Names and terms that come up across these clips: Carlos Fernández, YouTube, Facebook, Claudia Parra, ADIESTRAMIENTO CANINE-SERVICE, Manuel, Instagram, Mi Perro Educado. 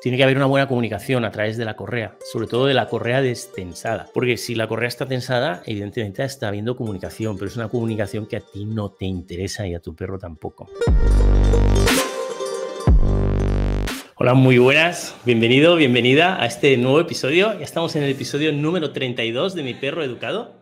Tiene que haber una buena comunicación a través de la correa, sobre todo de la correa destensada, porque si la correa está tensada, evidentemente está habiendo comunicación, pero es una comunicación que a ti no te interesa y a tu perro tampoco. Hola, muy buenas. Bienvenido, bienvenida a este nuevo episodio. Ya estamos en el episodio número 32 de Mi Perro Educado.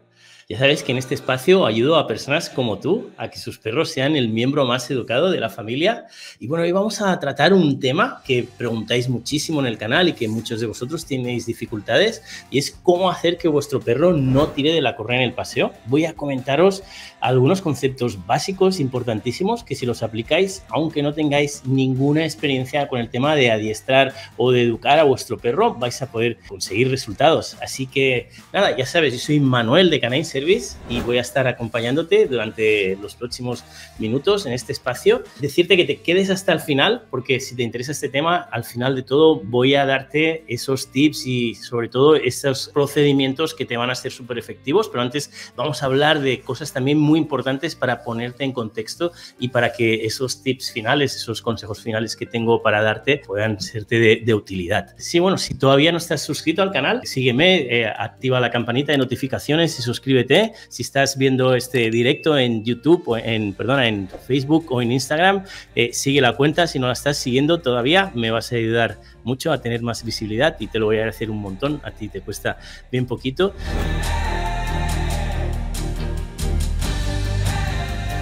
Ya sabes que en este espacio ayudo a personas como tú a que sus perros sean el miembro más educado de la familia. Y bueno, hoy vamos a tratar un tema que preguntáis muchísimo en el canal y que muchos de vosotros tenéis dificultades, y es cómo hacer que vuestro perro no tire de la correa en el paseo. Voy a comentaros algunos conceptos básicos importantísimos que si los aplicáis, aunque no tengáis ninguna experiencia con el tema de adiestrar o de educar a vuestro perro, vais a poder conseguir resultados. Así que nada, ya sabes, yo soy Manuel de Canine-Service y voy a estar acompañándote durante los próximos minutos en este espacio. Decirte que te quedes hasta el final, porque si te interesa este tema, al final de todo voy a darte esos tips y sobre todo esos procedimientos que te van a ser súper efectivos. Pero antes vamos a hablar de cosas también muy importantes para ponerte en contexto y para que esos tips finales, esos consejos finales que tengo para darte puedan serte de utilidad. Sí, bueno, si todavía no estás suscrito al canal, sígueme, activa la campanita de notificaciones y suscríbete. Si estás viendo este directo en YouTube o en Facebook o en Instagram, sigue la cuenta. Si no la estás siguiendo todavía, me vas a ayudar mucho a tener más visibilidad y te lo voy a agradecer un montón. A ti te cuesta bien poquito.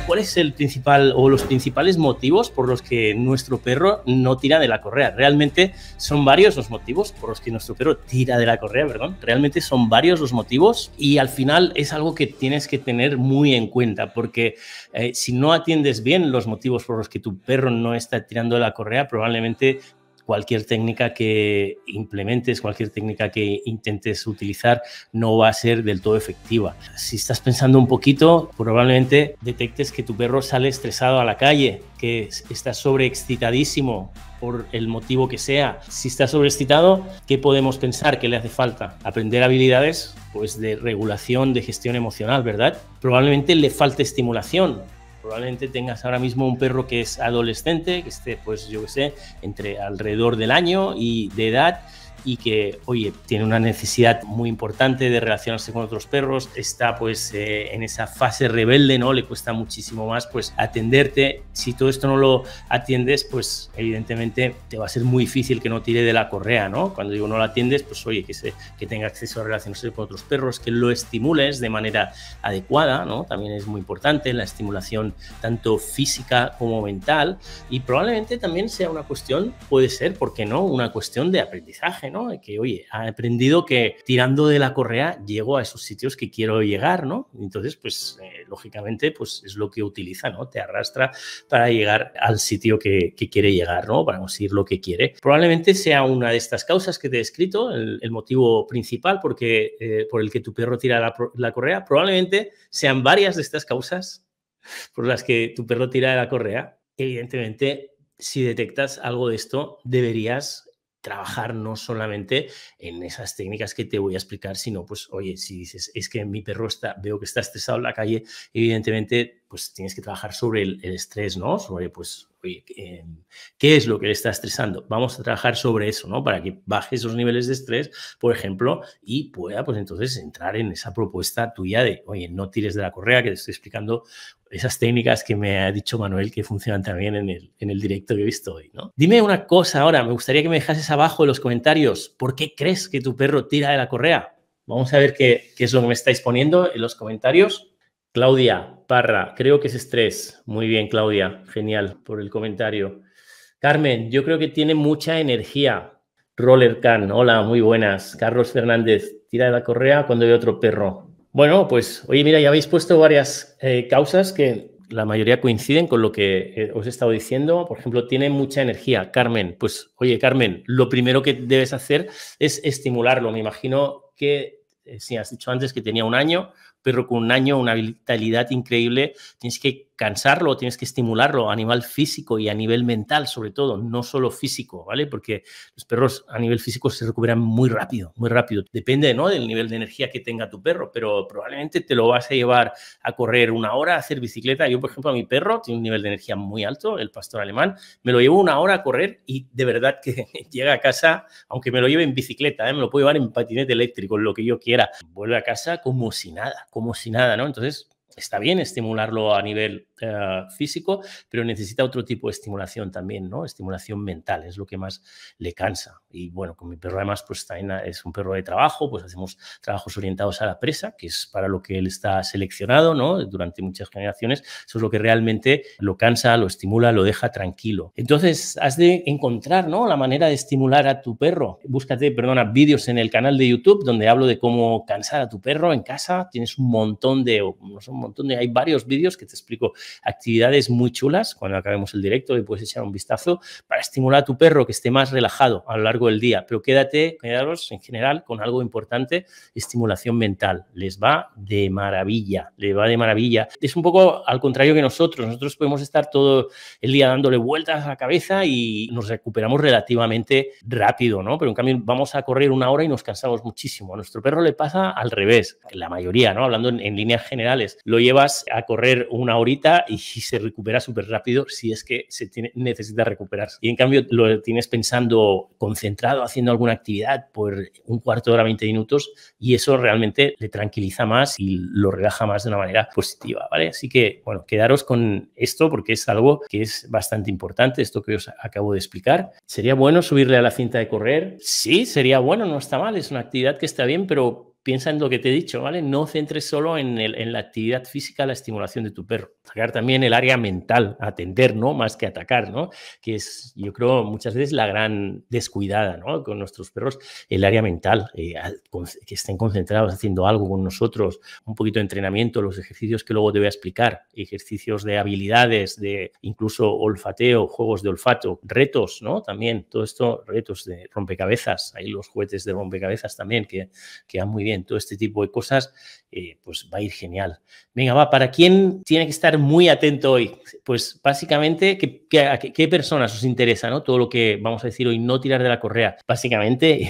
¿Cuál es el principal o los principales motivos por los que nuestro perro no tira de la correa? Realmente son varios los motivos por los que nuestro perro tira de la correa, perdón. Realmente son varios los motivos y al final es algo que tienes que tener muy en cuenta, porque si no atiendes bien los motivos por los que tu perro no está tirando de la correa, probablemente cualquier técnica que implementes, cualquier técnica que intentes utilizar no va a ser del todo efectiva. Si estás pensando un poquito, probablemente detectes que tu perro sale estresado a la calle, que está sobreexcitadísimo por el motivo que sea. Si está sobreexcitado, ¿qué podemos pensar que le hace falta? Aprender habilidades, pues, de regulación, de gestión emocional, ¿verdad? Probablemente le falte estimulación. Probablemente tengas ahora mismo un perro que es adolescente, que esté, pues yo qué sé, entre alrededor del año y de edad, y que, oye, tiene una necesidad muy importante de relacionarse con otros perros, está pues en esa fase rebelde, ¿no? Le cuesta muchísimo más pues atenderte. Si todo esto no lo atiendes, pues evidentemente te va a ser muy difícil que no tire de la correa, ¿no? Cuando digo no la atiendes, pues oye, que tenga acceso a relacionarse con otros perros, que lo estimules de manera adecuada, ¿no? También es muy importante la estimulación tanto física como mental, y probablemente también sea una cuestión, puede ser, ¿por qué no?, una cuestión de aprendizaje, ¿no? Que, oye, ha aprendido que tirando de la correa llego a esos sitios que quiero llegar, ¿no? Entonces, pues, lógicamente, pues es lo que utiliza, ¿no? Te arrastra para llegar al sitio que quiere llegar, ¿no? Para conseguir lo que quiere. Probablemente sea una de estas causas que te he descrito, el motivo principal por el que tu perro tira la correa. Probablemente sean varias de estas causas por las que tu perro tira de la correa. Evidentemente, si detectas algo de esto, deberías trabajar no solamente en esas técnicas que te voy a explicar, sino pues, oye, si dices, es que mi perro veo que está estresado en la calle, evidentemente, pues tienes que trabajar sobre el estrés, ¿no? Sobre, pues, oye, ¿qué es lo que le está estresando? Vamos a trabajar sobre eso, ¿no? Para que baje esos niveles de estrés, por ejemplo, y pueda, pues, entonces, entrar en esa propuesta tuya de, oye, no tires de la correa, que te estoy explicando esas técnicas que me ha dicho Manuel que funcionan también en el directo que he visto hoy, ¿no? Dime una cosa ahora, me gustaría que me dejases abajo en los comentarios, ¿por qué crees que tu perro tira de la correa? Vamos a ver qué es lo que me estáis poniendo en los comentarios. Claudia Parra, creo que es estrés. Muy bien, Claudia, genial por el comentario. Carmen, yo creo que tiene mucha energía. Roller Can, hola, muy buenas. Carlos Fernández, tira de la correa cuando ve otro perro. Bueno, pues, oye, mira, ya habéis puesto varias causas que la mayoría coinciden con lo que os he estado diciendo. Por ejemplo, tiene mucha energía, Carmen. Pues, oye, Carmen, lo primero que debes hacer es estimularlo. Me imagino que, si has dicho antes que tenía un año, perro con un año, una vitalidad increíble, tienes que cansarlo, tienes que estimularlo a nivel físico y a nivel mental, sobre todo, no solo físico, ¿vale? Porque los perros a nivel físico se recuperan muy rápido, muy rápido. Depende, ¿no?, del nivel de energía que tenga tu perro, pero probablemente te lo vas a llevar a correr una hora, a hacer bicicleta. Yo, por ejemplo, a mi perro tiene un nivel de energía muy alto, el pastor alemán, me lo llevo una hora a correr y de verdad que llega a casa, aunque me lo lleve en bicicleta, me lo puedo llevar en patinete eléctrico, lo que yo quiera. Vuelve a casa como si nada, ¿no? Entonces, está bien estimularlo a nivel físico, pero necesita otro tipo de estimulación también, ¿no? Estimulación mental es lo que más le cansa. Y bueno, con mi perro además pues también es un perro de trabajo, pues hacemos trabajos orientados a la presa, que es para lo que él está seleccionado, ¿no? Durante muchas generaciones. Eso es lo que realmente lo cansa, lo estimula, lo deja tranquilo. Entonces, has de encontrar, ¿no?, la manera de estimular a tu perro. Búscate, perdona, vídeos en el canal de YouTube donde hablo de cómo cansar a tu perro en casa. Tienes un montón de... hay varios vídeos que te explico actividades muy chulas. Cuando acabemos el directo le puedes echar un vistazo para estimular a tu perro que esté más relajado a lo largo del día. Pero quedaros en general con algo importante: estimulación mental. Les va de maravilla, les va de maravilla. Es un poco al contrario que nosotros. Nosotros podemos estar todo el día dándole vueltas a la cabeza y nos recuperamos relativamente rápido, ¿no? Pero en cambio vamos a correr una hora y nos cansamos muchísimo. A nuestro perro le pasa al revés, la mayoría, ¿no? Hablando en líneas generales. Lo llevas a correr una horita y se recupera súper rápido si es que necesita recuperarse. Y en cambio lo tienes pensando concentrado, haciendo alguna actividad por un cuarto de hora, 20 minutos, y eso realmente le tranquiliza más y lo relaja más de una manera positiva, ¿vale? Así que, bueno, quedaros con esto porque es algo que es bastante importante, esto que os acabo de explicar. ¿Sería bueno subirle a la cinta de correr? Sí, sería bueno, no está mal, es una actividad que está bien, pero piensa en lo que te he dicho, ¿vale? No centres solo en la actividad física, la estimulación de tu perro. Atacar también el área mental, atender, ¿no?, más que atacar, ¿no?, que es, yo creo, muchas veces la gran descuidada, ¿no?, con nuestros perros, el área mental, que estén concentrados haciendo algo con nosotros, un poquito de entrenamiento, los ejercicios que luego te voy a explicar, ejercicios de habilidades, de incluso olfateo, juegos de olfato, retos, ¿no?, también, todo esto, retos de rompecabezas, hay los juguetes de rompecabezas también que van muy bien. Todo este tipo de cosas, pues va a ir genial. Venga, va, ¿para quién tiene que estar muy atento hoy? Pues básicamente, ¿qué personas os interesa, ¿no?, todo lo que vamos a decir hoy? No tirar de la correa. Básicamente,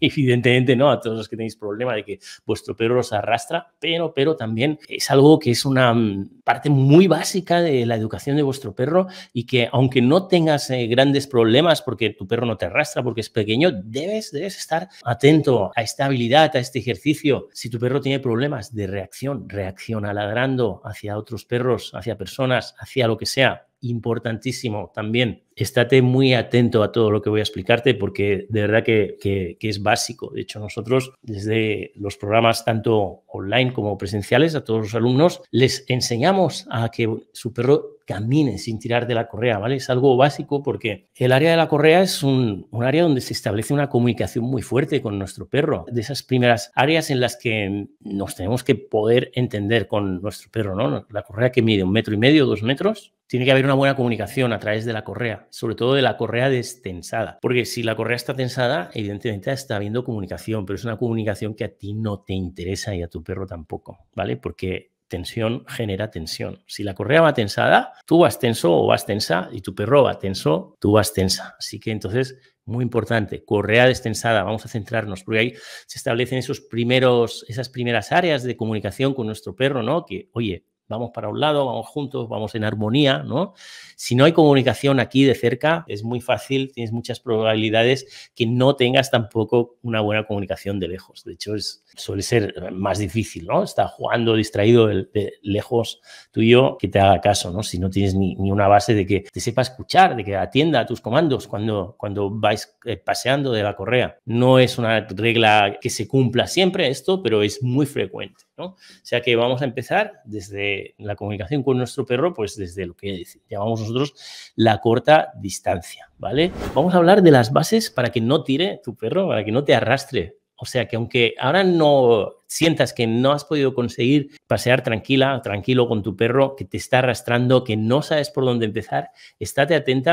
evidentemente, ¿no?, a todos los que tenéis problema de que vuestro perro os arrastra, pero también es algo que es una parte muy básica de la educación de vuestro perro y que, aunque no tengas grandes problemas porque tu perro no te arrastra, porque es pequeño, debes estar atento a esta habilidad, a este ejercicio. Si tu perro tiene problemas de reacción, reacciona ladrando hacia otros perros, hacia personas, hacia lo que sea. Importantísimo también. Estate muy atento a todo lo que voy a explicarte porque de verdad que es básico. De hecho, nosotros desde los programas tanto online como presenciales a todos los alumnos les enseñamos a que su perro camine sin tirar de la correa, ¿vale? Es algo básico porque el área de la correa es un área donde se establece una comunicación muy fuerte con nuestro perro. De esas primeras áreas en las que nos tenemos que poder entender con nuestro perro, ¿no? La correa que mide 1,5 metros, 2 metros, tiene que haber una buena comunicación a través de la correa, sobre todo de la correa destensada. Porque si la correa está tensada, evidentemente está habiendo comunicación, pero es una comunicación que a ti no te interesa y a tu perro tampoco, ¿vale? Porque tensión genera tensión. Si la correa va tensada, tú vas tenso o vas tensa, y tu perro va tenso, tú vas tensa. Así que entonces, muy importante, correa destensada, vamos a centrarnos, porque ahí se establecen esas primeras áreas de comunicación con nuestro perro, ¿no? Que, oye, vamos para un lado, vamos juntos, vamos en armonía, ¿no? Si no hay comunicación aquí de cerca, es muy fácil, tienes muchas probabilidades que no tengas tampoco una buena comunicación de lejos. De hecho, suele ser más difícil, ¿no? Está jugando distraído de lejos tuyo que te haga caso, ¿no? Si no tienes ni una base de que te sepa escuchar, de que atienda a tus comandos cuando vais paseando de la correa. No es una regla que se cumpla siempre esto, pero es muy frecuente, ¿no? O sea que vamos a empezar desde la comunicación con nuestro perro, pues desde lo que llamamos nosotros la corta distancia, ¿vale? Vamos a hablar de las bases para que no tire tu perro, para que no te arrastre. O sea que aunque ahora no sientas que no has podido conseguir pasear tranquila, tranquilo con tu perro, que te está arrastrando, que no sabes por dónde empezar, estate atento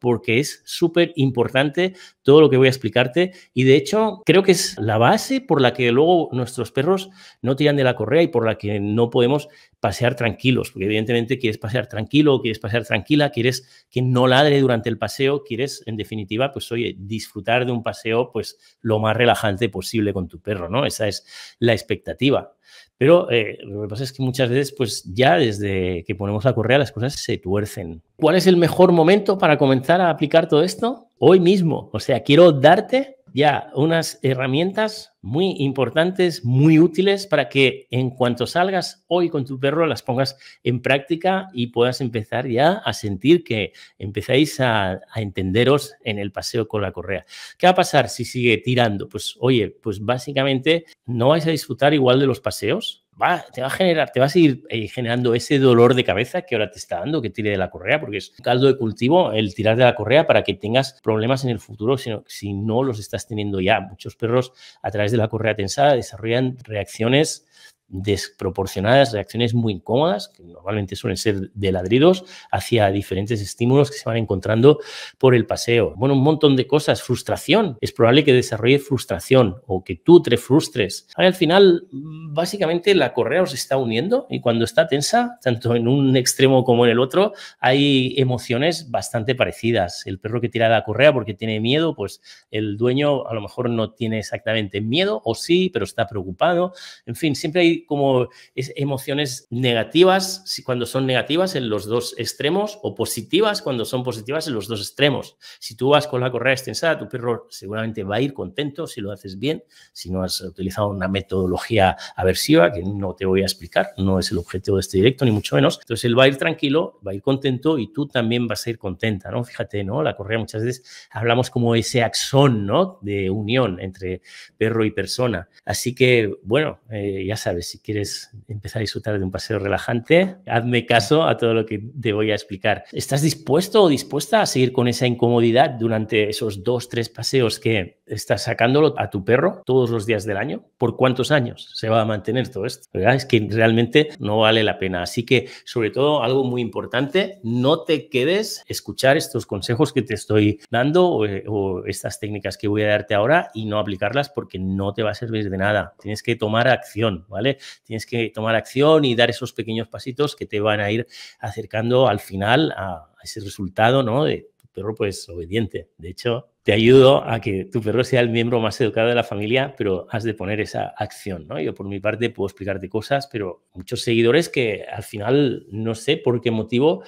porque es súper importante todo lo que voy a explicarte. Y de hecho creo que es la base por la que luego nuestros perros no tiran de la correa y por la que no podemos pasear tranquilos, porque evidentemente quieres pasear tranquilo, quieres pasear tranquila, quieres que no ladre durante el paseo, quieres en definitiva, pues oye, disfrutar de un paseo pues lo más relajante posible con tu perro, ¿no? Esa es la expectativa. Pero lo que pasa es que muchas veces, pues ya desde que ponemos la correa, las cosas se tuercen. ¿Cuál es el mejor momento para comenzar a aplicar todo esto? Hoy mismo. O sea, quiero darte ya unas herramientas muy importantes, muy útiles, para que en cuanto salgas hoy con tu perro las pongas en práctica y puedas empezar ya a sentir que empezáis a entenderos en el paseo con la correa. ¿Qué va a pasar si sigue tirando? Pues oye, pues básicamente no vais a disfrutar igual de los paseos. Te va a seguir generando ese dolor de cabeza que ahora te está dando que tire de la correa, porque es un caldo de cultivo el tirar de la correa para que tengas problemas en el futuro si no los estás teniendo ya. Muchos perros a través de la correa tensada desarrollan reacciones desproporcionadas, reacciones muy incómodas, que normalmente suelen ser de ladridos, hacia diferentes estímulos que se van encontrando por el paseo. Bueno, un montón de cosas. Frustración. Es probable que desarrolle frustración o que tú te frustres. Ahora, al final, básicamente, la correa os está uniendo y cuando está tensa, tanto en un extremo como en el otro, hay emociones bastante parecidas. El perro que tira la correa porque tiene miedo, pues el dueño a lo mejor no tiene exactamente miedo, o sí, pero está preocupado. En fin, siempre hay como emociones negativas cuando son negativas en los dos extremos, o positivas cuando son positivas en los dos extremos. Si tú vas con la correa extensada, tu perro seguramente va a ir contento si lo haces bien, si no has utilizado una metodología aversiva, que no te voy a explicar, no es el objetivo de este directo, ni mucho menos. Entonces él va a ir tranquilo, va a ir contento y tú también vas a ir contenta, ¿no? Fíjate, ¿no? La correa muchas veces hablamos como ese axón, ¿no? De unión entre perro y persona. Así que, bueno, ya sabes, si quieres empezar a disfrutar de un paseo relajante, hazme caso a todo lo que te voy a explicar. ¿Estás dispuesto o dispuesta a seguir con esa incomodidad durante esos 2 o 3 paseos que estás sacándolo a tu perro todos los días del año? ¿Por cuántos años se va a mantener todo esto? ¿Verdad? Es que realmente no vale la pena. Así que, sobre todo, algo muy importante, no te quedes a escuchar estos consejos que te estoy dando o estas técnicas que voy a darte ahora y no aplicarlas, porque no te va a servir de nada. Tienes que tomar acción, ¿vale? Tienes que tomar acción y dar esos pequeños pasitos que te van a ir acercando al final a ese resultado, ¿no? De tu perro, pues, obediente. De hecho, te ayudo a que tu perro sea el miembro más educado de la familia, pero has de poner esa acción, ¿no? Yo, por mi parte, puedo explicarte cosas, pero muchos seguidores que al final, no sé por qué motivo,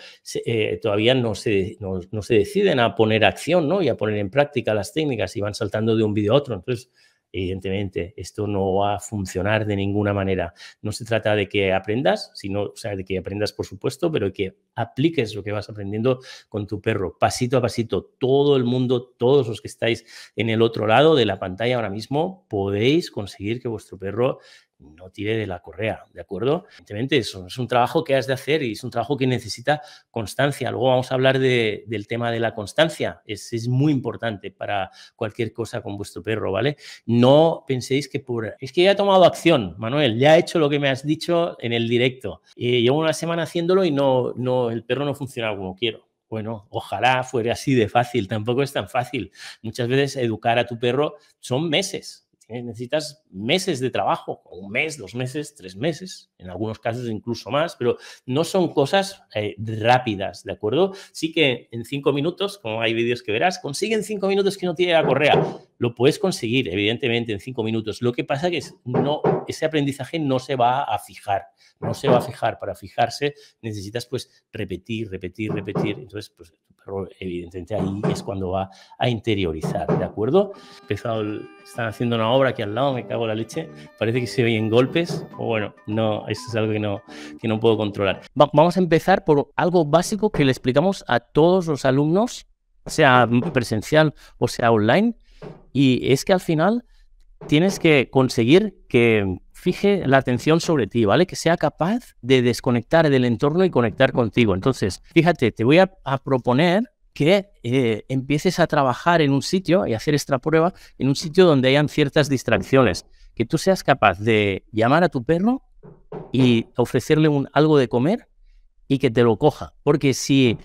todavía no se deciden a poner acción, ¿no? Y a poner en práctica las técnicas y van saltando de un vídeo a otro. Entonces, evidentemente, esto no va a funcionar de ninguna manera. No se trata de que aprendas, sino, o sea, de que aprendas, por supuesto, pero que apliques lo que vas aprendiendo con tu perro, pasito a pasito. Todo el mundo, todos los que estáis en el otro lado de la pantalla ahora mismo, podéis conseguir que vuestro perro no tire de la correa, ¿de acuerdo? Evidentemente, eso es un trabajo que has de hacer y es un trabajo que necesita constancia. Luego vamos a hablar del tema de la constancia. Es muy importante para cualquier cosa con vuestro perro, ¿vale? No penséis que es que ya he tomado acción, Manuel, ya he hecho lo que me has dicho en el directo. Llevo una semana haciéndolo y el perro no funciona como quiero. Bueno, ojalá fuera así de fácil. Tampoco es tan fácil. Muchas veces educar a tu perro son meses. Necesitas meses de trabajo, 1 mes, 2 meses, 3 meses, en algunos casos incluso más, pero no son cosas rápidas, ¿de acuerdo? Sí que en 5 minutos, como hay vídeos que verás, consiguen 5 minutos que no tiene la correa. Lo puedes conseguir, evidentemente, en 5 minutos. Lo que pasa es que ese aprendizaje no se va a fijar, no se va a fijar. Para fijarse necesitas, pues, repetir. Entonces, pues, pero evidentemente ahí es cuando va a interiorizar, ¿de acuerdo? Están haciendo una obra aquí al lado, me cago en la leche, parece que se oyen golpes, o bueno, no, eso es algo que no puedo controlar. Vamos a empezar por algo básico que le explicamos a todos los alumnos, sea presencial o sea online, y es que al final tienes que conseguir que fije la atención sobre ti, ¿vale? Que sea capaz de desconectar del entorno y conectar contigo. Entonces, fíjate, te voy a proponer que empieces a trabajar en un sitio y hacer esta prueba en un sitio donde hayan ciertas distracciones, que tú seas capaz de llamar a tu perro y ofrecerle algo de comer y que te lo coja, porque si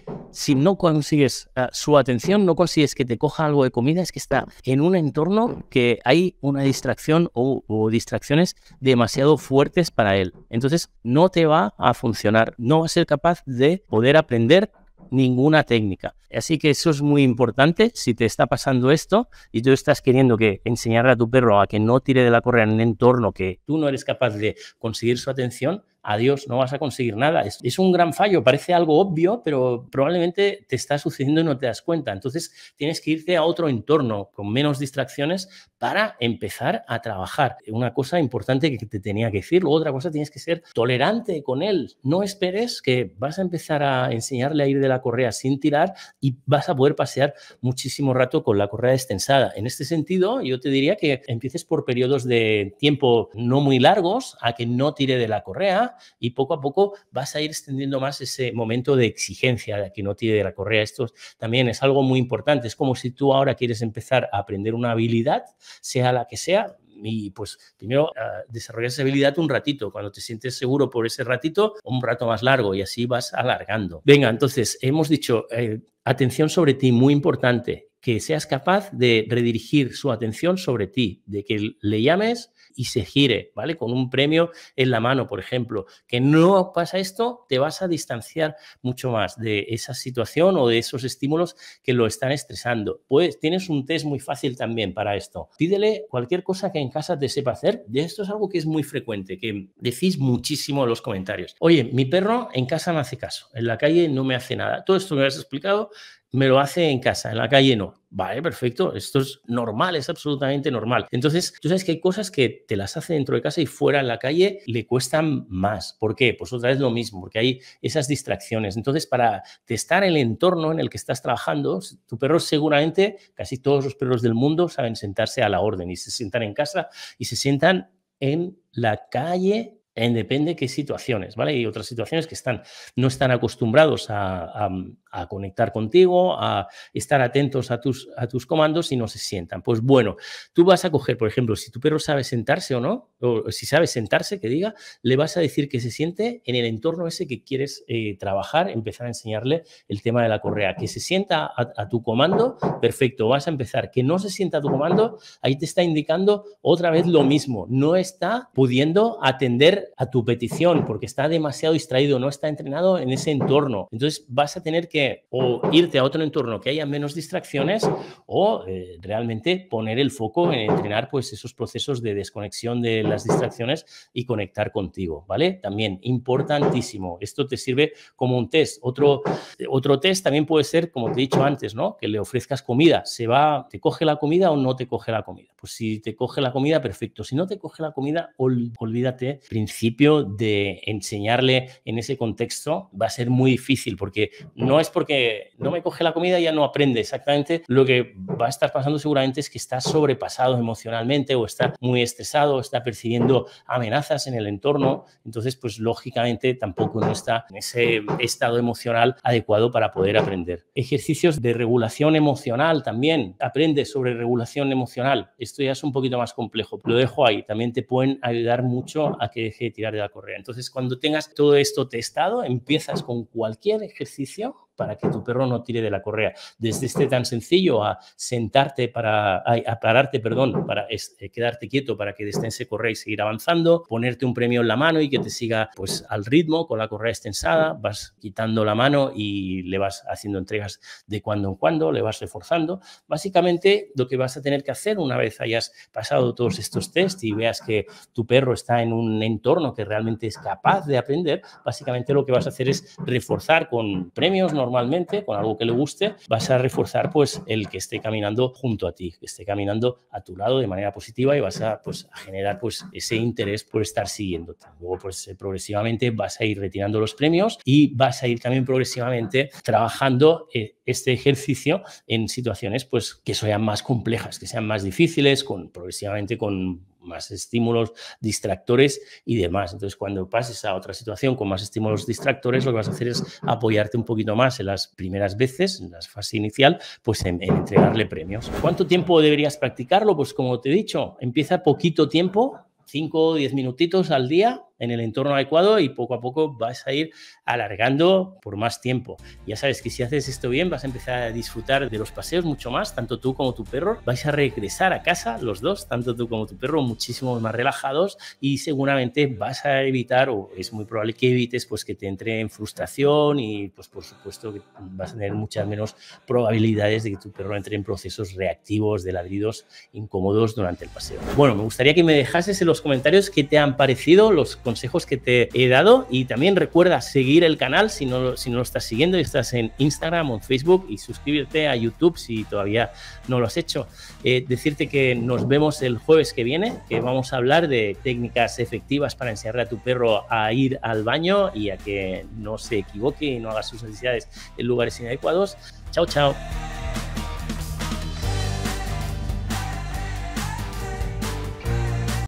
no consigues su atención, no consigues que te coja algo de comida, es que está en un entorno que hay una distracción o distracciones demasiado fuertes para él. Entonces no te va a funcionar, no va a ser capaz de poder aprender ninguna técnica. Así que eso es muy importante. Si te está pasando esto y tú estás queriendo que enseñarle a tu perro a que no tire de la correa en un entorno que tú no eres capaz de conseguir su atención, adiós, no vas a conseguir nada. Es un gran fallo, parece algo obvio, pero probablemente te está sucediendo y no te das cuenta. Entonces tienes que irte a otro entorno con menos distracciones para empezar a trabajar. Una cosa importante que te tenía que decir. Luego, otra cosa, tienes que ser tolerante con él. No esperes que vas a empezar a enseñarle a ir de la correa sin tirar y vas a poder pasear muchísimo rato con la correa extensada. En este sentido, yo te diría que empieces por periodos de tiempo no muy largos a que no tire de la correa, y poco a poco vas a ir extendiendo más ese momento de exigencia de que no tire de la correa. Esto también es algo muy importante. Es como si tú ahora quieres empezar a aprender una habilidad, sea la que sea, y pues primero desarrollar esa habilidad un ratito. Cuando te sientes seguro por ese ratito, un rato más largo, y así vas alargando. Venga, entonces hemos dicho atención sobre ti, muy importante, que seas capaz de redirigir su atención sobre ti, de que le llames y se gire, ¿vale? Con un premio en la mano, por ejemplo. Que no pasa esto, te vas a distanciar mucho más de esa situación o de esos estímulos que lo están estresando. Pues tienes un test muy fácil también para esto. Pídele cualquier cosa que en casa te sepa hacer. De esto es algo que es muy frecuente, que decís muchísimo en los comentarios. Oye, mi perro en casa no hace caso, en la calle no me hace nada. Todo esto me lo has explicado, me lo hace en casa, en la calle no. Vale, perfecto. Esto es normal, es absolutamente normal. Entonces, tú sabes que hay cosas que te las hace dentro de casa y fuera en la calle le cuestan más. ¿Por qué? Pues otra vez lo mismo, porque hay esas distracciones. Entonces, para testar el entorno en el que estás trabajando, tu perro seguramente, casi todos los perros del mundo saben sentarse a la orden, y se sientan en casa y se sientan en la calle, en depende qué situaciones, ¿vale? Y otras situaciones que no están acostumbrados a conectar contigo, a estar atentos a tus comandos y no se sientan. Pues bueno, tú vas a coger, por ejemplo, si tu perro sabe sentarse o no, o si sabe sentarse, que diga, le vas a decir que se siente en el entorno ese que quieres trabajar, empezar a enseñarle el tema de la correa. Que se sienta a tu comando, perfecto, vas a empezar. Que no se sienta a tu comando, ahí te está indicando otra vez lo mismo. No está pudiendo atender a tu petición porque está demasiado distraído, no está entrenado en ese entorno. Entonces vas a tener que o irte a otro entorno que haya menos distracciones o realmente poner el foco en entrenar pues esos procesos de desconexión de las distracciones y conectar contigo, ¿vale? También importantísimo, esto te sirve como un test. Otro test también puede ser, como te he dicho antes, ¿no? Que le ofrezcas comida. ¿Te coge la comida o no te coge la comida? Pues si te coge la comida, perfecto. Si no te coge la comida, olvídate. Principio de enseñarle en ese contexto va a ser muy difícil, porque no es porque no me coge la comida ya no aprende exactamente. Lo que va a estar pasando seguramente es que está sobrepasado emocionalmente o está muy estresado, está percibiendo amenazas en el entorno. Entonces, pues lógicamente tampoco no está en ese estado emocional adecuado para poder aprender. Ejercicios de regulación emocional también. Aprende sobre regulación emocional. Esto ya es un poquito más complejo. Lo dejo ahí. También te pueden ayudar mucho a que dejes de tirar de la correa. Entonces, cuando tengas todo esto testado, empiezas con cualquier ejercicio para que tu perro no tire de la correa. Desde este tan sencillo a sentarte para quedarte quieto para que destense correa y seguir avanzando, ponerte un premio en la mano y que te siga pues al ritmo con la correa extensada, vas quitando la mano y le vas haciendo entregas de cuando en cuando, le vas reforzando. Básicamente lo que vas a tener que hacer una vez hayas pasado todos estos test y veas que tu perro está en un entorno que realmente es capaz de aprender, básicamente lo que vas a hacer es reforzar con premios normalmente, con algo que le guste, vas a reforzar pues el que esté caminando junto a ti, que esté caminando a tu lado de manera positiva, y vas a generar pues ese interés por estar siguiéndote. Luego pues progresivamente vas a ir retirando los premios y vas a ir también progresivamente trabajando este ejercicio en situaciones pues que sean más complejas, que sean más difíciles, progresivamente con más estímulos distractores y demás. Entonces, cuando pases a otra situación con más estímulos distractores, lo que vas a hacer es apoyarte un poquito más en las primeras veces, en la fase inicial, pues en entregarle premios. ¿Cuánto tiempo deberías practicarlo? Pues como te he dicho, empieza poquito tiempo, 5 o 10 minutitos al día en el entorno adecuado y poco a poco vas a ir alargando por más tiempo. Ya sabes que si haces esto bien vas a empezar a disfrutar de los paseos mucho más, tanto tú como tu perro. Vais a regresar a casa los dos, tanto tú como tu perro, muchísimo más relajados y seguramente vas a evitar, o es muy probable que evites, pues que te entre en frustración y pues por supuesto que vas a tener muchas menos probabilidades de que tu perro entre en procesos reactivos de ladridos incómodos durante el paseo. Bueno, me gustaría que me dejases en los comentarios qué te han parecido los consejos que te he dado y también recuerda seguir el canal si no lo estás siguiendo y estás en Instagram o en Facebook y suscribirte a YouTube si todavía no lo has hecho. Decirte que nos vemos el jueves que viene, que vamos a hablar de técnicas efectivas para enseñarle a tu perro a ir al baño y a que no se equivoque y no haga sus necesidades en lugares inadecuados. Chao, chao.